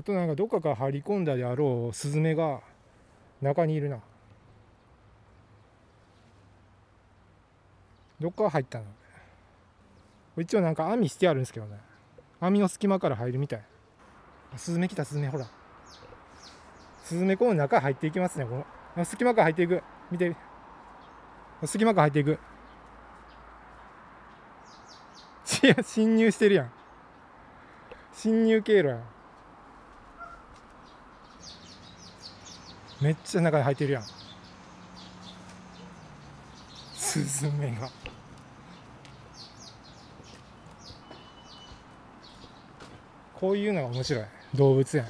あとなんかどっかから張り込んだであろうスズメが中にいるな。どっから入ったの？一応なんか網してあるんですけどね、網の隙間から入るみたい。スズメ来た、スズメ、ほらスズメこの中入っていきますね。この隙間から入っていく、見て、隙間から入っていく。侵入してるやん、侵入経路やん。めっちゃ中に入ってるやん、スズメが。こういうのが面白い動物園。